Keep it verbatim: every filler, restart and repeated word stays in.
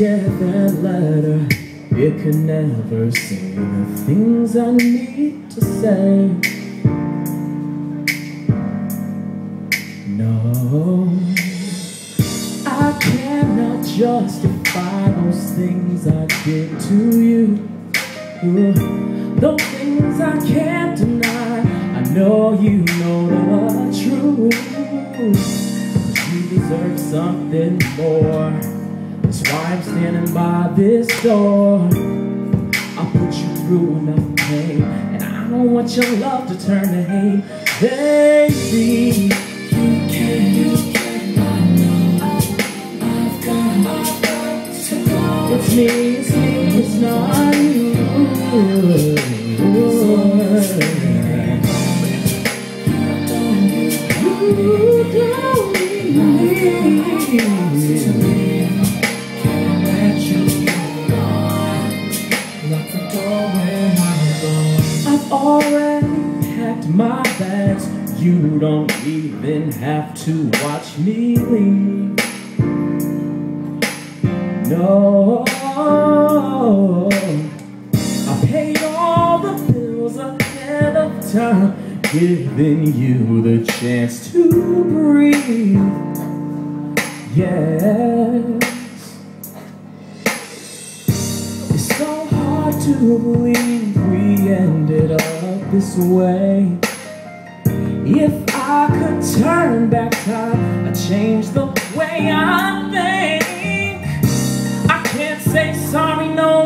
get that letter, you can never say the things I need to say. No, I cannot justify those things I did to you. Those things I can't deny. I know you know the truth, but you deserve something more. That's why I'm standing by this door. I'll put you through enough pain, and I don't want your love to turn to hate. Baby, you can, you can, I know I've got my back to go. It's me, it's me, it's not you. You don't need me. Already packed my bags, you don't even have to watch me leave. No, I paid all the bills ahead of time, giving you the chance to breathe. Yes, it's so hard to believe we ended up this way. If I could turn back time, I'd change the way I think. I can't say sorry, no.